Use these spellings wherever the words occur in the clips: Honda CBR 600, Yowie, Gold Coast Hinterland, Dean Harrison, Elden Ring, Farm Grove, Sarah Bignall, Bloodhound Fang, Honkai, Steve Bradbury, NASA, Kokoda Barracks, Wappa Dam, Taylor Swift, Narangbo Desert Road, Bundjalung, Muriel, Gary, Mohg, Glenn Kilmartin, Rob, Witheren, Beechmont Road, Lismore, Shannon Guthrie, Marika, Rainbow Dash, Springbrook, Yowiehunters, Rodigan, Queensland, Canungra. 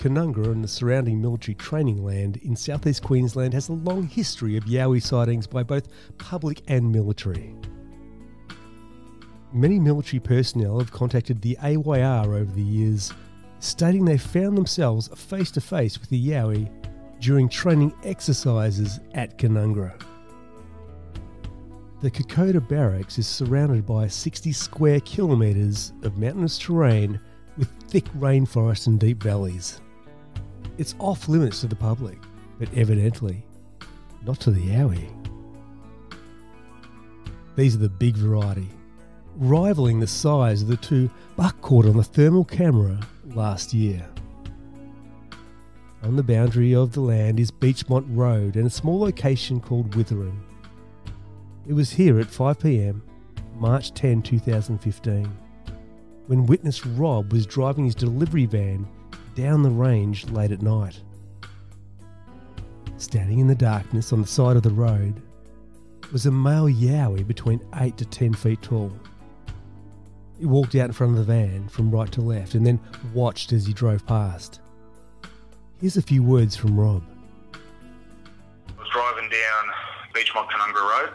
Canungra and the surrounding military training land in southeast Queensland has a long history of Yowie sightings by both public and military. Many military personnel have contacted the AYR over the years, stating they found themselves face to face with the Yowie during training exercises at Canungra. The Kokoda Barracks is surrounded by 60 square kilometres of mountainous terrain with thick rainforest and deep valleys. It's off limits to the public, but evidently not to the Yowie. These are the big variety, rivaling the size of the two Buck caught on the thermal camera last year. On the boundary of the land is Beechmont Road and a small location called Witheren. It was here at 5 PM, March 10, 2015, when witness Rob was driving his delivery van down the range late at night. Standing in the darkness on the side of the road was a male Yowie between 8 to 10 feet tall. He walked out in front of the van from right to left and then watched as he drove past. Here's a few words from Rob. I was driving down Beechmont Canungra Road.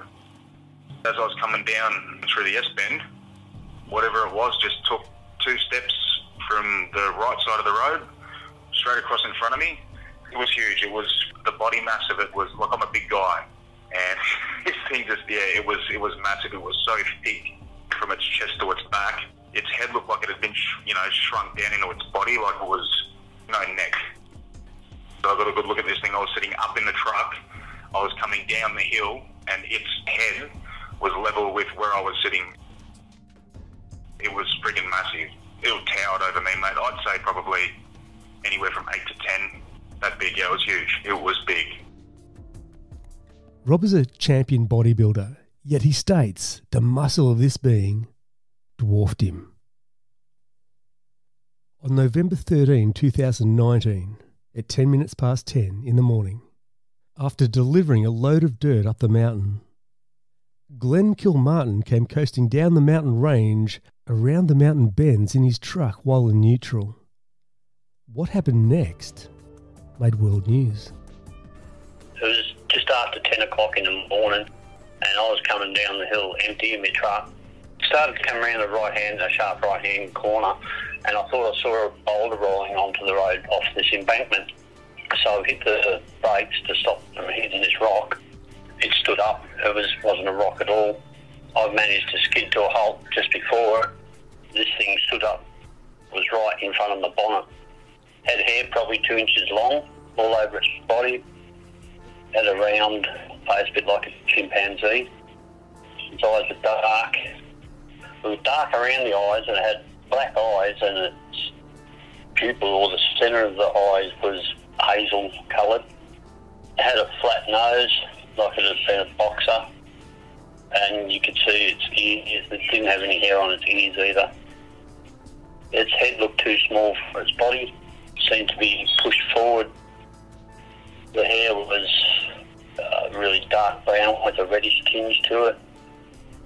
As I was coming down through the S-bend, whatever it was just took 2 steps from the right side of the road, straight across in front of me. It was huge. It was, the body mass of it was, like, I'm a big guy. And this thing just, yeah, it was massive. It was so thick from its chest to its back. Its head looked like it had been, shrunk down into its body, like it was no neck. So I got a good look at this thing. I was sitting up in the truck. I was coming down the hill, and its head was level with where I was sitting. It was friggin' massive. It towered over me, mate. I'd say probably anywhere from 8 to 10. That big, yeah, it was huge. It was big. Rob is a champion bodybuilder, yet he states the muscle of this being dwarfed him. On November 13, 2019, at 10 minutes past 10 in the morning, after delivering a load of dirt up the mountain, Glenn Kilmartin came coasting down the mountain range around the mountain bends in his truck while in neutral. What happened next made world news. It was just after 10 o'clock in the morning, and I was coming down the hill empty in my truck. Started to come around the sharp right-hand corner, and I thought I saw a boulder rolling onto the road off this embankment. So I hit the brakes to stop from hitting this rock. It stood up. It wasn't a rock at all. I managed to skid to a halt just before this thing stood up. It was right in front of the bonnet. Had hair probably 2 inches long all over its body. Had a round face, a bit like a chimpanzee. Its eyes were dark. It was dark around the eyes, and it had black eyes, and its pupil, or the centre of the eyes, was hazel coloured. It had a flat nose, like it had been a boxer, and you could see its ears. It didn't have any hair on its ears either. Its head looked too small for its body. It seemed to be pushed forward. The hair was really dark brown with a reddish tinge to it,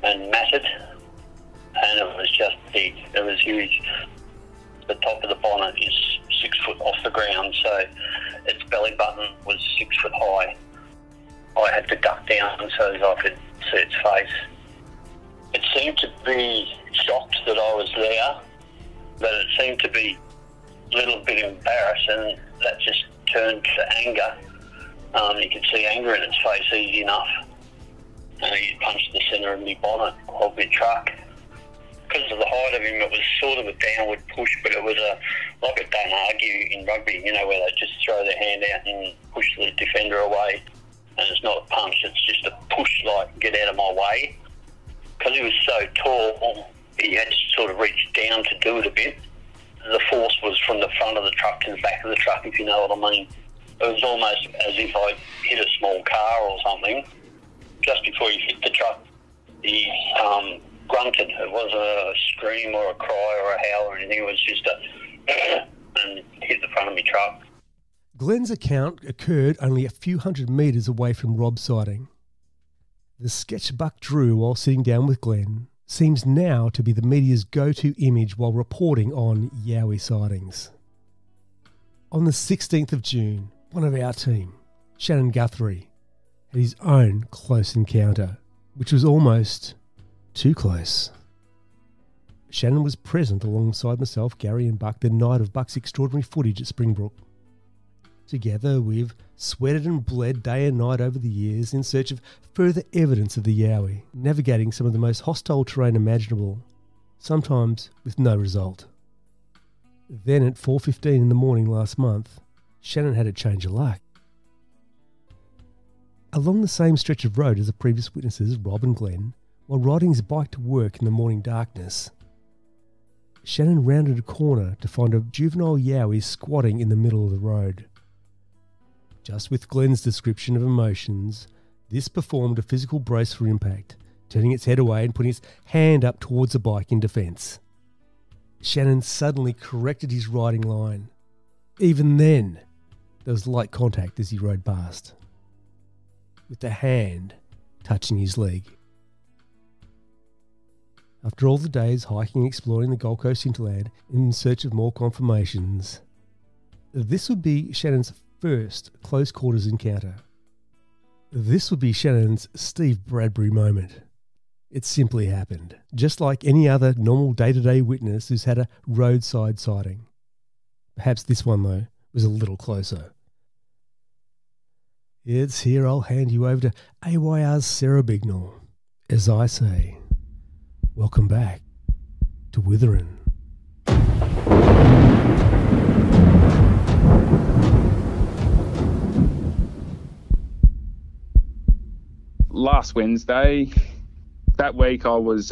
and matted, and it was just big. It was huge. The top of the bonnet is 6 foot off the ground, so its belly button was 6 foot high. I had to duck down so that I could see its face. It seemed to be shocked that I was there, but it seemed to be a little bit embarrassed, and that just turned to anger. You could see anger in its face easy enough. And he punched the centre of my bonnet of my truck. Because of the height of him, it was sort of a downward push, but it was like a don't argue in rugby, where they just throw their hand out and push the defender away. And it's not a punch, it's just a push, like, get out of my way. Because he was so tall, he had to sort of reach down to do it a bit. The force was from the front of the truck to the back of the truck, if you know what I mean. It was almost as if I hit a small car or something. Just before he hit the truck, he grunted. It wasn't a scream or a cry or a howl or anything. It was just a and hit the front of my truck. Glenn's account occurred only a few hundred metres away from Rob's sighting. The sketch Buck drew while sitting down with Glenn seems now to be the media's go-to image while reporting on Yowie sightings. On the 16th of June, one of our team, Shannon Guthrie, had his own close encounter, which was almost too close. Shannon was present alongside myself, Gary and Buck the night of Buck's extraordinary footage at Springbrook. Together we've sweated and bled day and night over the years in search of further evidence of the Yowie, navigating some of the most hostile terrain imaginable, sometimes with no result. Then at 4:15 in the morning last month, Shannon had a change of luck. Along the same stretch of road as the previous witnesses, Rob and Glenn, while riding his bike to work in the morning darkness, Shannon rounded a corner to find a juvenile Yowie squatting in the middle of the road. Just with Glenn's description of emotions, this performed a physical brace for impact, turning its head away and putting its hand up towards the bike in defence. Shannon suddenly corrected his riding line. Even then, there was light contact as he rode past, with the hand touching his leg. After all the days hiking and exploring the Gold Coast hinterland in search of more confirmations, this would be Shannon's first close quarters encounter. This would be Shannon's Steve Bradbury moment. It simply happened, just like any other normal day-to-day witness who's had a roadside sighting. Perhaps this one, though, was a little closer. It's here I'll hand you over to AYR's Sarah Bignall. As I say, welcome back to Witheren. Last Wednesday, that week I was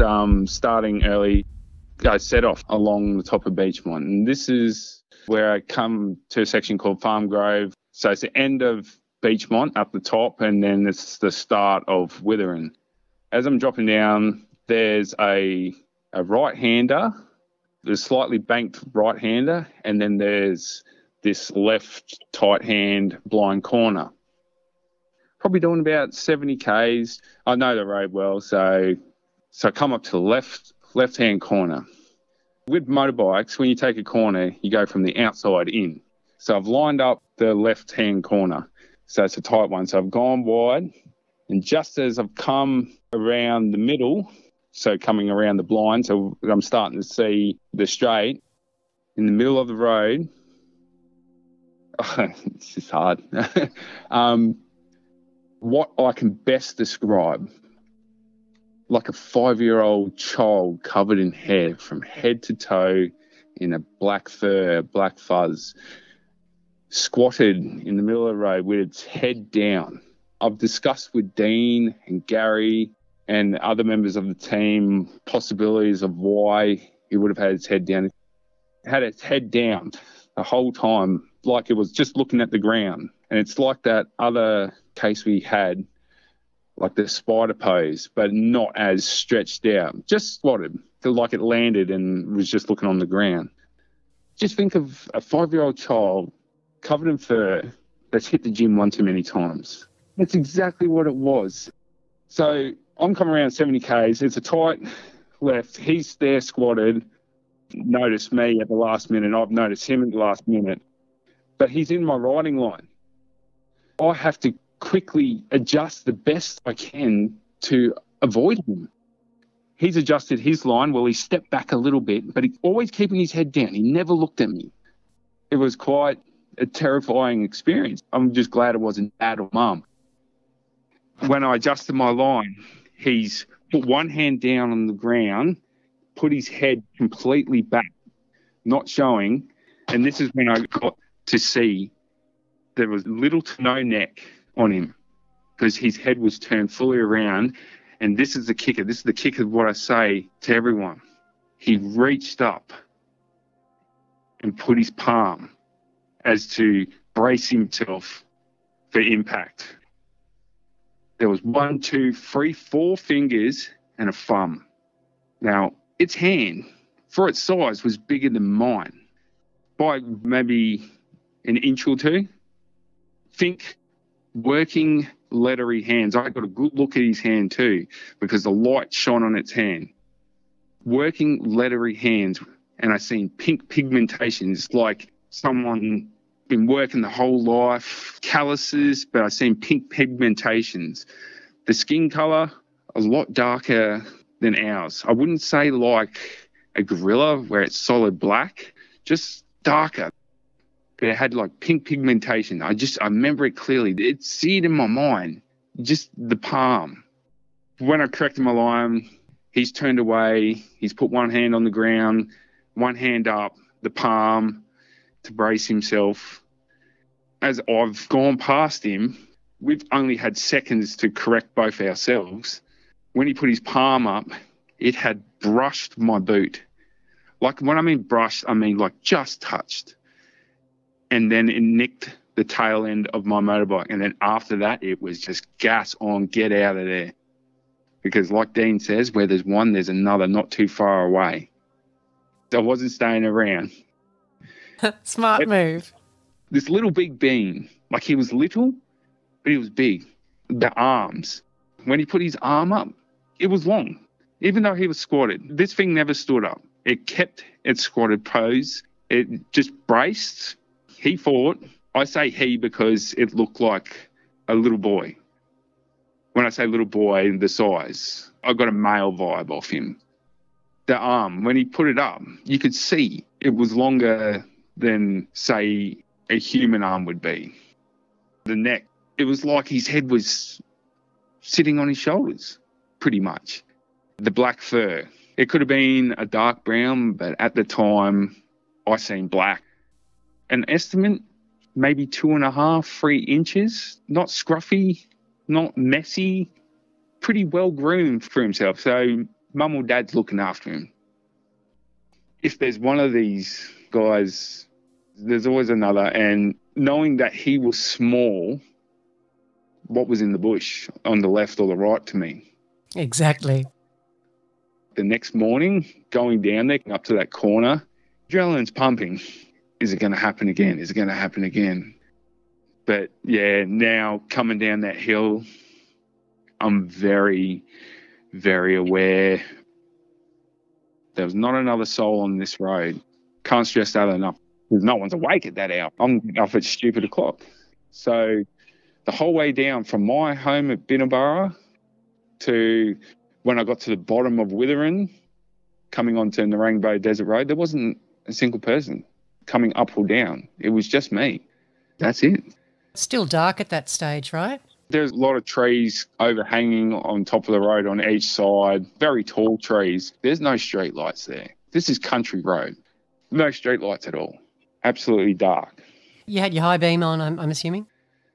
starting early. I set off along the top of Beechmont, and this is where I come to a section called Farm Grove. So it's the end of Beechmont up the top, and then it's the start of Witheren. As I'm dropping down, there's a right-hander, there's slightly banked right-hander, and then there's this left tight-hand blind corner. Probably doing about 70 Ks. I know the road well, so I come up to the left-hand corner. With motorbikes, when you take a corner, you go from the outside in. So I've lined up the left-hand corner. So it's a tight one. So I've gone wide, and just as I've come around the middle, so coming around the blind, so I'm starting to see the straight, in the middle of the road, it's just hard. What I can best describe, like a 5-year-old child covered in hair from head to toe in a black fur, black fuzz, squatted in the middle of the road with its head down. I've discussed with Dean and Gary and other members of the team possibilities of why he would have had its head down. It had its head down the whole time, like it was just looking at the ground. And it's like that other case we had, like the spider pose, but not as stretched out, just squatted, like it landed and was just looking on the ground. Just think of a 5-year-old child covered in fur that's hit the gym one too many times. That's exactly what it was. So I'm coming around 70 Ks. It's a tight left. He's there squatted. Noticed me at the last minute. I've noticed him at the last minute. But he's in my riding line. I have to quickly adjust the best I can to avoid him. He's adjusted his line. Well, he stepped back a little bit, but he's always keeping his head down. He never looked at me. It was quite a terrifying experience. I'm just glad it wasn't dad or mum. When I adjusted my line, he's put one hand down on the ground, put his head completely back, not showing. And this is when I got to see there was little to no neck on him because his head was turned fully around. And this is the kicker. This is the kicker of what I say to everyone. He reached up and put his palm as to brace himself for impact. There was 4 fingers and a thumb. Now, its hand, for its size, was bigger than mine by maybe an inch or two. Think working leathery hands. I got a good look at his hand too because the light shone on its hand. Working leathery hands, and I seen pink pigmentations like someone been working the whole life, calluses, but I've seen pink pigmentations. The skin colour, a lot darker than ours. I wouldn't say like a gorilla where it's solid black, just darker. But it had like pink pigmentation. I remember it clearly. It seared in my mind, just the palm. When I corrected my line, he's turned away. He's put one hand on the ground, one hand up, the palm to brace himself. As I've gone past him, we've only had seconds to correct both ourselves. When he put his palm up, it had brushed my boot. Like when I mean brushed, I mean like just touched. And then it nicked the tail end of my motorbike. And then after that, it was just gas on, get out of there. Because like Dean says, where there's one, there's another not too far away. I wasn't staying around. Smart move. This little big bean, like he was little, but he was big. The arms. When he put his arm up, it was long. Even though he was squatted, this thing never stood up. It kept its squatted pose. It just braced. He fought. I say he because it looked like a little boy. When I say little boy, the size, I got a male vibe off him. The arm, when he put it up, you could see it was longer than, say, a human arm would be. The neck, it was like his head was sitting on his shoulders, pretty much. The black fur, it could have been a dark brown, but at the time, I seen black. An estimate, maybe 2.5, 3 inches, not scruffy, not messy, pretty well groomed for himself. So mum or dad's looking after him. If there's one of these guys, there's always another. And knowing that he was small, what was in the bush on the left or the right to me? Exactly. The next morning, going down there, up to that corner, adrenaline's pumping. Is it going to happen again? Is it going to happen again? But, yeah, now coming down that hill, I'm very, very aware. There was not another soul on this road. Can't stress that enough. No one's awake at that hour. I'm up at stupid o'clock. So the whole way down from my home at Binnaburra to when I got to the bottom of Witheren, coming onto Narangbo Desert Road, there wasn't a single person coming up or down. It was just me. That's it. It's still dark at that stage, right? There's a lot of trees overhanging on top of the road on each side, very tall trees. There's no street lights there. This is country road. No street lights at all. Absolutely dark. You had your high beam on, I'm assuming?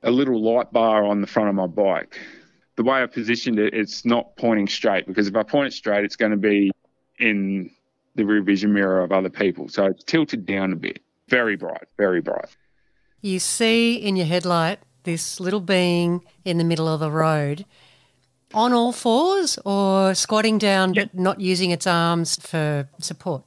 A little light bar on the front of my bike. The way I positioned it, it's not pointing straight, because if I point it straight, it's going to be in the rear vision mirror of other people. So it's tilted down a bit. Very bright, very bright. You see in your headlight this little being in the middle of a road on all fours or squatting down but not using its arms for support?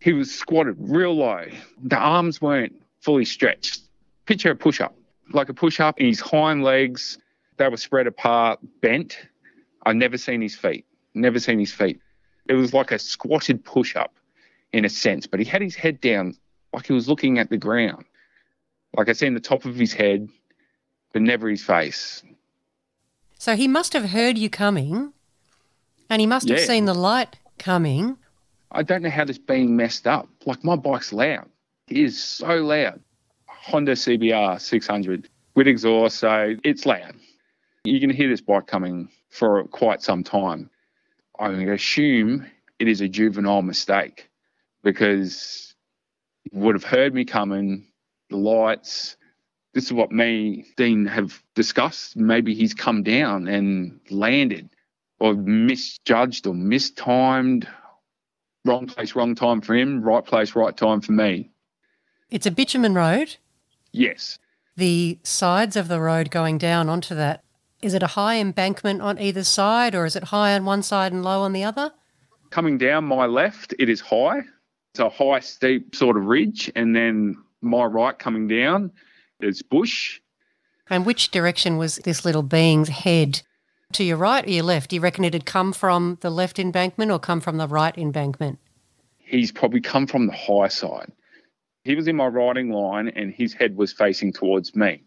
He was squatted real low. The arms weren't fully stretched. Picture a push-up, like a push-up. His hind legs, they were spread apart, bent. I've never seen his feet, never seen his feet. It was like a squatted push-up in a sense, but he had his head down like he was looking at the ground. Like I seen the top of his head, but never his face. So he must have heard you coming and he must have seen the light coming. I don't know how this being messed up. Like my bike's loud. It is so loud. Honda CBR 600 with exhaust, so it's loud. You can hear this bike coming for quite some time. I assume it is a juvenile mistake because it would have heard me coming. The lights, this is what me and Dean have discussed. Maybe he's come down and landed or misjudged or mistimed. Wrong place, wrong time for him, right place, right time for me. It's a bitumen road? Yes. The sides of the road going down onto that, is it a high embankment on either side or is it high on one side and low on the other? Coming down my left, it is high. It's a high, steep sort of ridge, and then my right coming down, it's bush. And which direction was this little being's head? To your right or your left? Do you reckon it had come from the left embankment or come from the right embankment? He's probably come from the high side. He was in my riding line and his head was facing towards me.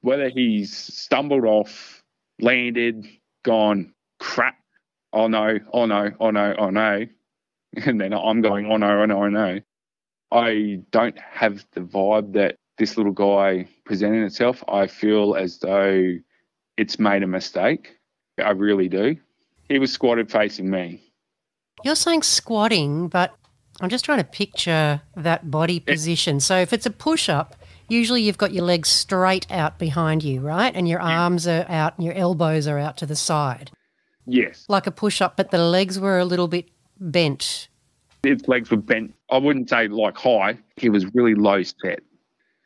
Whether he's stumbled off, landed, gone, crap, oh no, oh no, oh no, oh no, and then I'm going, oh no, oh no, oh no. I don't have the vibe that this little guy presented itself. I feel as though it's made a mistake. I really do. He was squatted facing me. You're saying squatting, but I'm just trying to picture that body position. So if it's a push-up, usually you've got your legs straight out behind you, right? And your arms are out and your elbows are out to the side. Yes. Like a push-up, but the legs were a little bit bent. His legs were bent. I wouldn't say like high. He was really low set.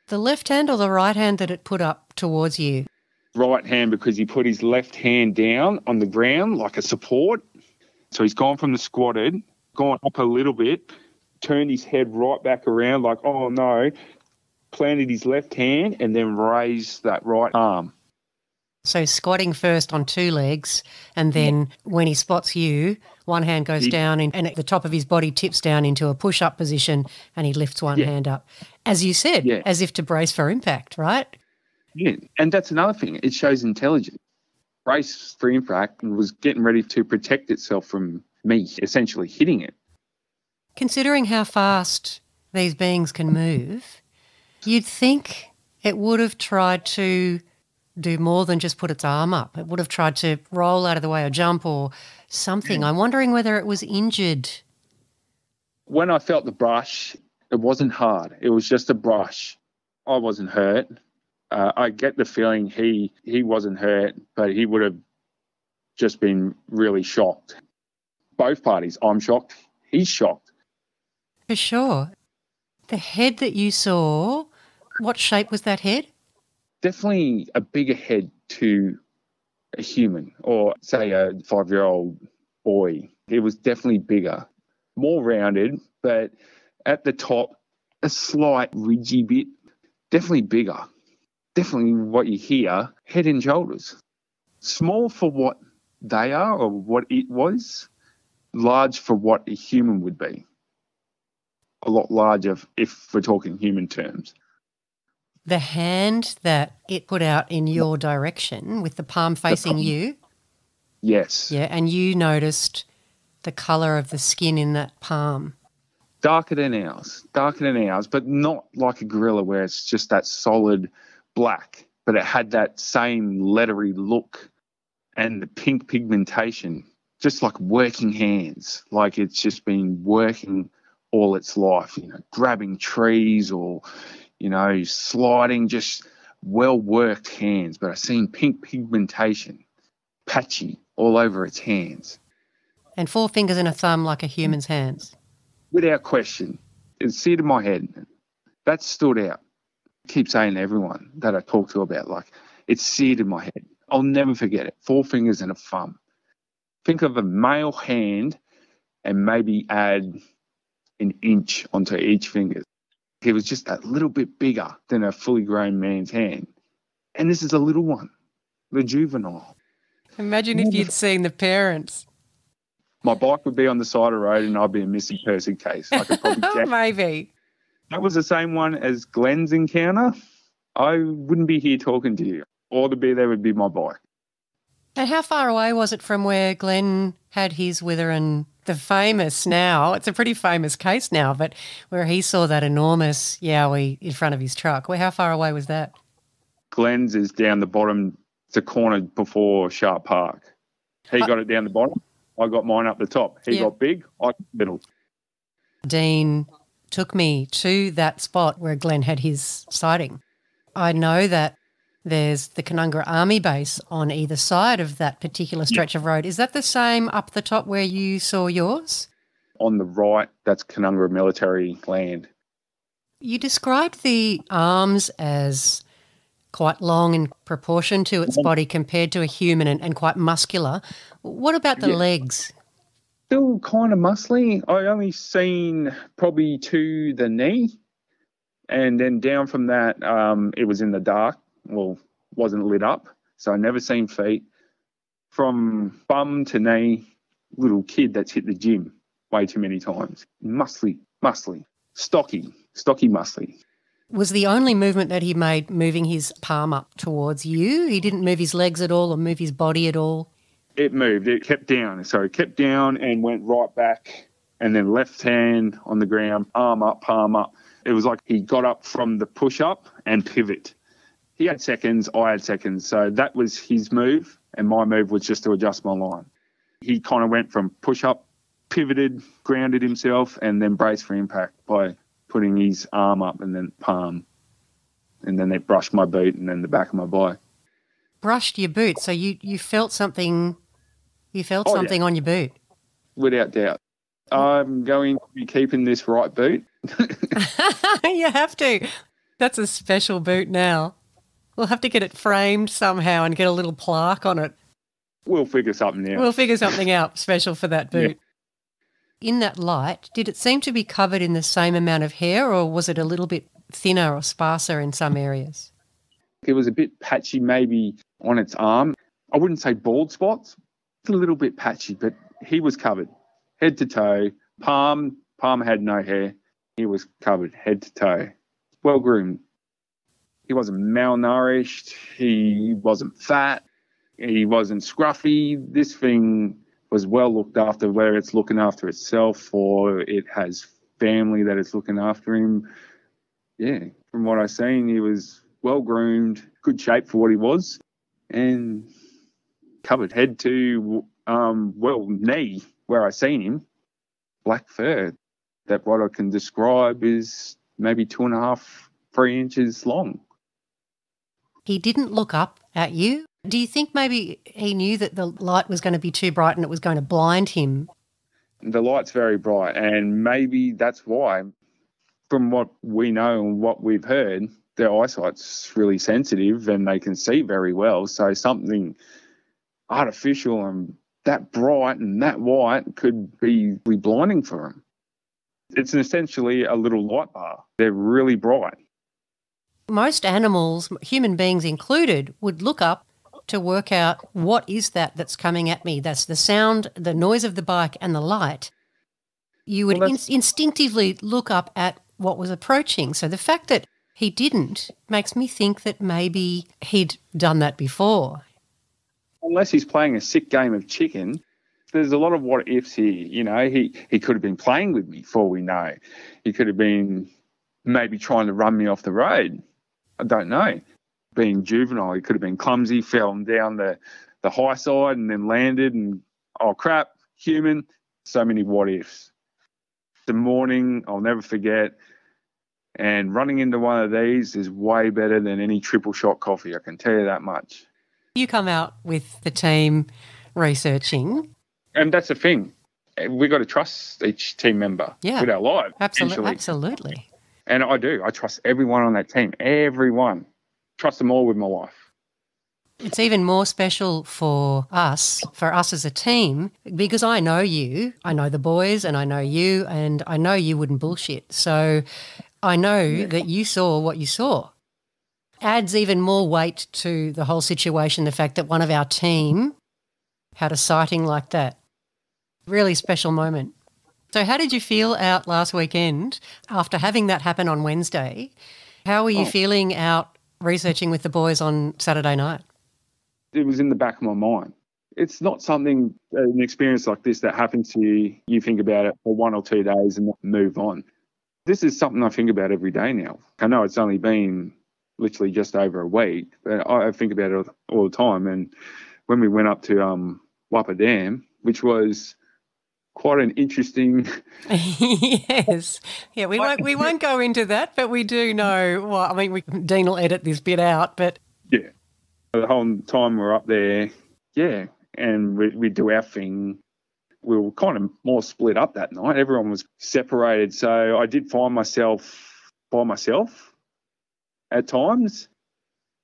The left hand or the right hand that it put up towards you? Right hand, because he put his left hand down on the ground like a support. So he's gone from the squatted, gone up a little bit, turned his head right back around like, oh no, planted his left hand and then raised that right arm. So squatting first on two legs, and then when he spots you, one hand goes down and at the top of his body tips down into a push-up position and he lifts one hand up. As you said, as if to brace for impact, right? Yeah, and that's another thing. It shows intelligence. Brace for impact and was getting ready to protect itself from me essentially hitting it. Considering how fast these beings can move, you'd think it would have tried to do more than just put its arm up. It would have tried to roll out of the way or jump or something. I'm wondering whether it was injured. When I felt the brush, it wasn't hard. It was just a brush. I wasn't hurt. I get the feeling he wasn't hurt, but he would have just been really shocked. Both parties, I'm shocked, he's shocked. For sure. The head that you saw, what shape was that head? Definitely a bigger head to a human or, say, a 5-year-old boy. It was definitely bigger, more rounded, but at the top, a slight ridgy bit, definitely bigger. Definitely what you hear, head and shoulders. Small for what they are or what it was, large for what a human would be. A lot larger if we're talking human terms. The hand that it put out in your direction with the palm facing you? Yes. Yeah, and you noticed the colour of the skin in that palm. Darker than ours, but not like a gorilla where it's just that solid black, but it had that same leathery look and the pink pigmentation, just like working hands, like it's just been working all its life, you know, grabbing trees or, you know, sliding, just well-worked hands. But I've seen pink pigmentation, patchy, all over its hands. And four fingers and a thumb like a human's hands. Without question. It's seared in my head. That stood out. I keep saying to everyone that I talk to about, like, it's seared in my head. I'll never forget it. Four fingers and a thumb. Think of a male hand and maybe add an inch onto each finger. It was just a little bit bigger than a fully grown man's hand. And this is a little one, the juvenile. Imagine if you'd seen the parents. My bike would be on the side of the road and I'd be a missing person case. I could probably maybe. That was the same one as Glenn's encounter. I wouldn't be here talking to you. All to be there would be my bike. And how far away was it from where Glenn had his Witheren, the famous now, it's a pretty famous case now, but where he saw that enormous Yowie in front of his truck? How far away was that? Glenn's is down the bottom, it's a corner before Sharp Park. He got it down the bottom, I got mine up the top. He got big, I got middle. Dean took me to that spot where Glenn had his sighting. I know that there's the Canungra Army Base on either side of that particular stretch of road. Is that the same up the top where you saw yours? On the right, that's Canungra military land. You described the arms as quite long in proportion to its body compared to a human and quite muscular. What about the legs? Still kind of muscly. I only seen probably to the knee, and then down from that it was in the dark. Well, wasn't lit up, so I never seen feet. From bum to knee, little kid that's hit the gym way too many times. Muscly, stocky, stocky musley. Was the only movement that he made moving his palm up towards you? He didn't move his legs at all or move his body at all? It moved. It kept down. So it kept down and went right back and then left hand on the ground, arm up, palm up. It was like he got up from the push-up and pivot. He had seconds, I had seconds. So that was his move, and my move was just to adjust my line. He kind of went from push-up, pivoted, grounded himself, and then braced for impact by putting his arm up and then palm. And then they brushed my boot and then the back of my body. Brushed your boot? So you felt something, you felt something on your boot? Without doubt. I'm going to be keeping this right boot. You have to. That's a special boot now. We'll have to get it framed somehow and get a little plaque on it. We'll figure something out. We'll figure something out special for that boot. Yeah. In that light, did it seem to be covered in the same amount of hair, or was it a little bit thinner or sparser in some areas? It was a bit patchy maybe on its arm. I wouldn't say bald spots. It's a little bit patchy, but he was covered head to toe. Palm had no hair. He was covered head to toe. Well-groomed. He wasn't malnourished. He wasn't fat. He wasn't scruffy. This thing was well looked after, whether it's looking after itself or it has family that is looking after him. Yeah, from what I've seen, he was well-groomed, good shape for what he was, and covered head to, knee, where I seen him. Black fur. That what I can describe is maybe 2.5, 3 inches long. He didn't look up at you? Do you think maybe he knew that the light was going to be too bright and it was going to blind him? The light's very bright, and maybe that's why, from what we know and what we've heard, their eyesight's really sensitive and they can see very well. So something artificial and that bright and that white could be blinding for them. It's essentially a little light bar. They're really bright. Most animals, human beings included, would look up to work out what is that that's coming at me. That's the sound, the noise of the bike and the light. You would instinctively look up at what was approaching. So the fact that he didn't makes me think that maybe he'd done that before. Unless he's playing a sick game of chicken. There's a lot of what ifs here, you know. He could have been playing with me for all we know. He could have been maybe trying to run me off the road. I don't know. Being juvenile, he could have been clumsy, fell down the high side and then landed and, oh, crap, human. So many what ifs. The morning, I'll never forget, and running into one of these is way better than any triple shot coffee, I can tell you that much. You come out with the team researching. And that's the thing. We've got to trust each team member with our lives. Absolutely. Absolutely. And I do. I trust everyone on that team, everyone. Trust them all with my life. It's even more special for us as a team, because I know you. I know the boys and I know you, and I know you wouldn't bullshit. So I know that you saw what you saw. Adds even more weight to the whole situation, the fact that one of our team had a sighting like that. Really special moment. So how did you feel out last weekend after having that happen on Wednesday? How were you feeling out researching with the boys on Saturday night? It was in the back of my mind. It's not something, an experience like this that happens to you, you think about it for 1 or 2 days and move on. This is something I think about every day now. I know it's only been literally just over a week, but I think about it all the time. And when we went up to Wappa Dam, which was quite an interesting... Yes. Yeah, we won't go into that, but we do know... Well, I mean, Dean will edit this bit out, but... Yeah. The whole time we're up there, and we do our thing. We were kind of more split up that night. Everyone was separated, so I did find myself by myself at times.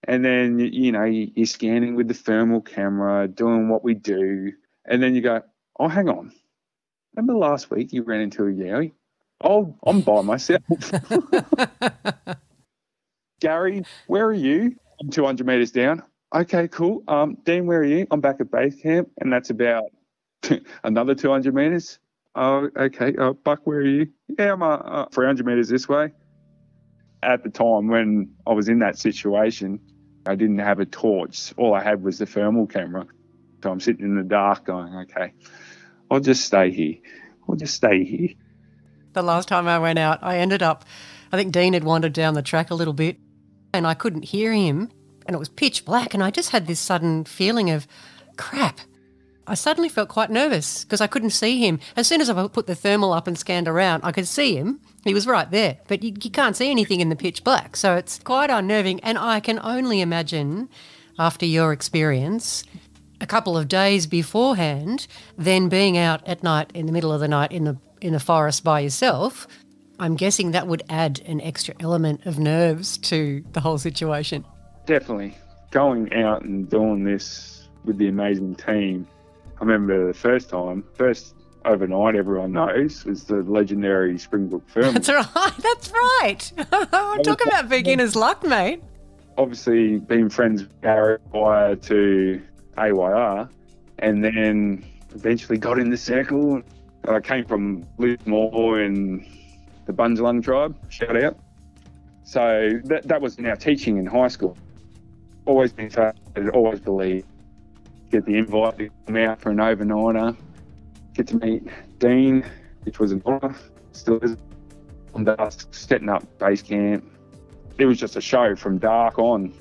And then, you know, you're scanning with the thermal camera, doing what we do. And then you go, oh, hang on. Remember last week you ran into a Yowie? Oh, I'm by myself. Gary, where are you? I'm 200 metres down. Okay, cool. Dean, where are you? I'm back at base camp, and that's about another 200 metres. Oh, okay. Buck, where are you? Yeah, I'm 300 metres this way. at the time when I was in that situation, I didn't have a torch. All I had was the thermal camera. So I'm sitting in the dark going, okay, I'll just stay here. I'll just stay here. The last time I went out, I ended up, I think Dean had wandered down the track a little bit and I couldn't hear him and it was pitch black and I just had this sudden feeling of crap. I suddenly felt quite nervous because I couldn't see him. As soon as I put the thermal up and scanned around, I could see him. He was right there, but you can't see anything in the pitch black, so it's quite unnerving. And I can only imagine, after your experience, a couple of days beforehand, then being out at night in the middle of the night in the forest by yourself, I'm guessing that would add an extra element of nerves to the whole situation. Definitely. Going out and doing this with the amazing team, I remember the first time, first overnight everyone knows, was the legendary Springbrook thermal. That's right, that's right. Talk about beginner's luck, mate. Obviously, being friends with Gary prior to AYR, and then eventually got in the circle. I came from Lismore and the Bundjalung tribe, shout out. So that was in our teaching in high school. Always been fascinated, always believed. Get the invite to come out for an overnighter, get to meet Dean, which was an honor, still is, on dusk, setting up base camp. It was just a show from dark on.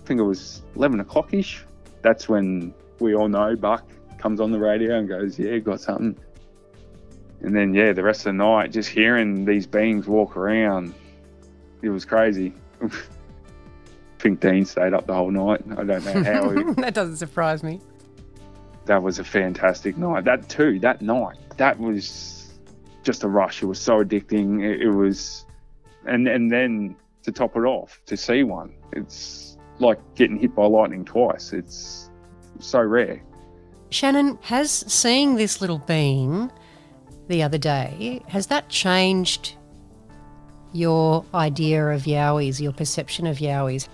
I think it was 11 o'clock-ish. That's when we all know Buck comes on the radio and goes, yeah, got something. And then, yeah, the rest of the night, just hearing these beings walk around, it was crazy. I think Dean stayed up the whole night. I don't know how. That doesn't surprise me. That was a fantastic night. That too, that night, that was just a rush. It was so addicting. It was, and then to top it off, to see one, it's like getting hit by lightning twice. It's so rare. Shannon, has seeing this little being the other day, has that changed your idea of Yowies, your perception of Yowies?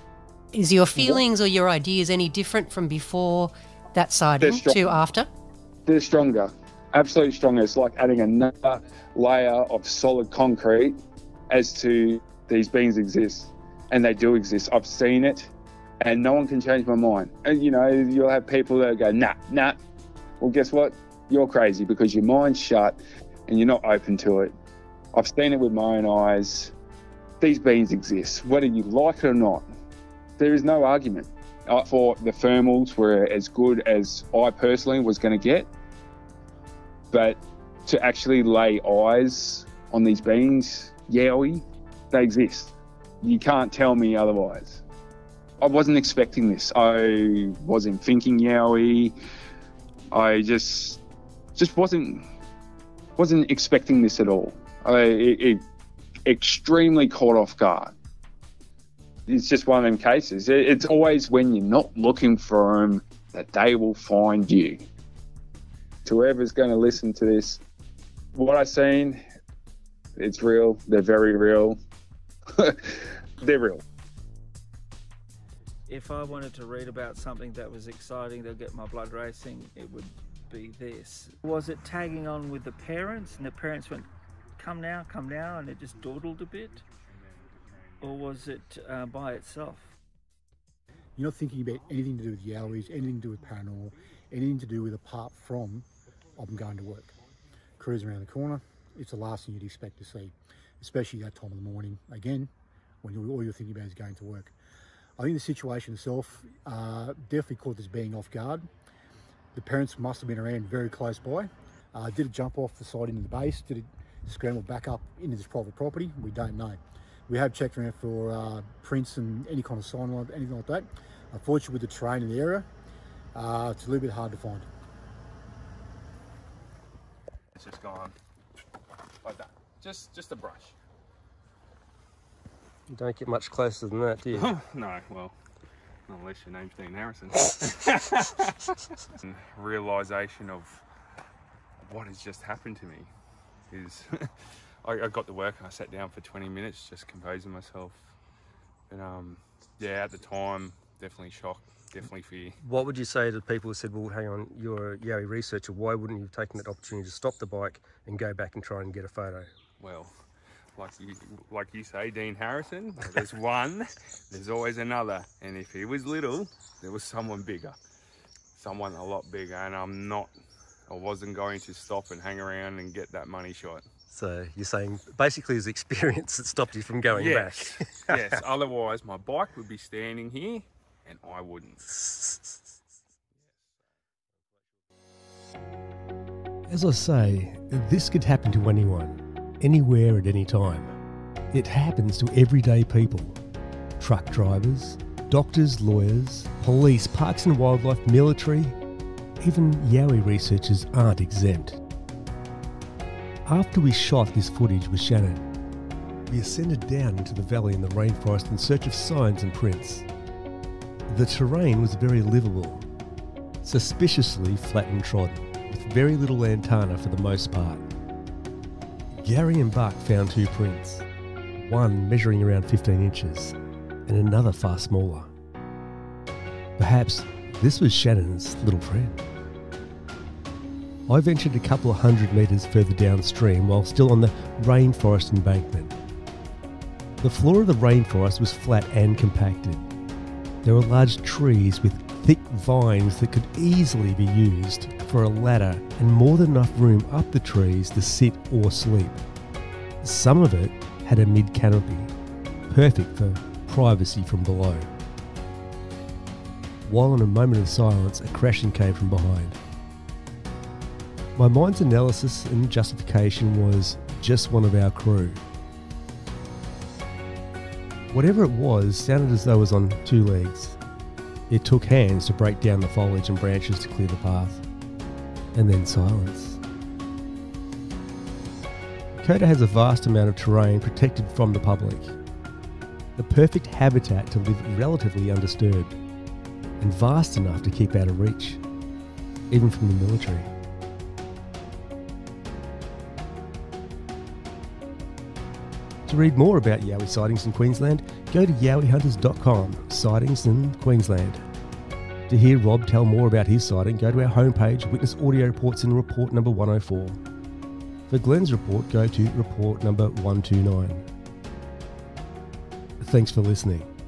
Is your feelings or your ideas any different from before that sighting to after? They're stronger, absolutely stronger. It's like adding another layer of solid concrete as to these beings exist, and they do exist. I've seen it, and no one can change my mind. And, you know, you'll have people that go, nah. Well, guess what? You're crazy because your mind's shut and you're not open to it. I've seen it with my own eyes. These beings exist, whether you like it or not. There is no argument. I thought the thermals were as good as I personally was going to get, but to actually lay eyes on these beings, Yowie, they exist. You can't tell me otherwise. I wasn't expecting this. I wasn't thinking Yowie. I just wasn't expecting this at all. It extremely caught off guard. It's just one of them cases. It's always when you're not looking for them that they will find you. To whoever's going to listen to this, what I've seen, it's real. They're very real. They're real. If I wanted to read about something that was exciting, they'll get my blood racing, it would be this. Was it tagging on with the parents and the parents went, come now, and it just dawdled a bit? Or was it by itself? You're not thinking about anything to do with Yowies, anything to do with paranormal, anything to do with apart from, I'm going to work. Cruising around the corner, it's the last thing you'd expect to see, especially that time of the morning, again, when all you're thinking about is going to work. I think the situation itself definitely caught this being off guard. The parents must have been around very close by. Did it jump off the side into the base? Did it scramble back up into this private property? We don't know. We have checked around for prints and any kind of sign or anything like that. Unfortunately, with the terrain in the area, it's a little bit hard to find. It's just gone like that. Just a brush. You don't get much closer than that, do you? No, well, not unless your name's Dean Harrison. Realisation of what has just happened to me is... I got to work and I sat down for 20 minutes just composing myself. And yeah, at the time, definitely shock, definitely fear. What would you say to people who said, well, hang on, you're a Yowie researcher, why wouldn't you have taken that opportunity to stop the bike and go back and try and get a photo? Well, like you say, Dean Harrison, there's one, there's always another. And if he was little, there was someone bigger, someone a lot bigger. And I wasn't going to stop and hang around and get that money shot. So you're saying basically his experience that stopped you from going back. Yes, otherwise my bike would be standing here and I wouldn't. As I say, this could happen to anyone, anywhere at any time. It happens to everyday people. Truck drivers, doctors, lawyers, police, parks and wildlife, military, even Yowie researchers aren't exempt. After we shot this footage with Shannon, we ascended down into the valley in the rainforest in search of signs and prints. The terrain was very livable, suspiciously flat and trodden, with very little lantana for the most part. Gary and Buck found two prints, one measuring around 15 inches and another far smaller. Perhaps this was Shannon's little friend. I ventured a couple of hundred metres further downstream while still on the rainforest embankment. The floor of the rainforest was flat and compacted. There were large trees with thick vines that could easily be used for a ladder and more than enough room up the trees to sit or sleep. Some of it had a mid-canopy, perfect for privacy from below. While in a moment of silence, a crashing came from behind. My mind's analysis and justification was just one of our crew. Whatever it was sounded as though it was on two legs. It took hands to break down the foliage and branches to clear the path. And then silence. Kokoda has a vast amount of terrain protected from the public. The perfect habitat to live relatively undisturbed and vast enough to keep out of reach, even from the military. To read more about Yowie sightings in Queensland, go to yowiehunters.com, sightings in Queensland. To hear Rob tell more about his sighting, go to our homepage, witness audio reports in report number 104. For Glenn's report, go to report number 129. Thanks for listening.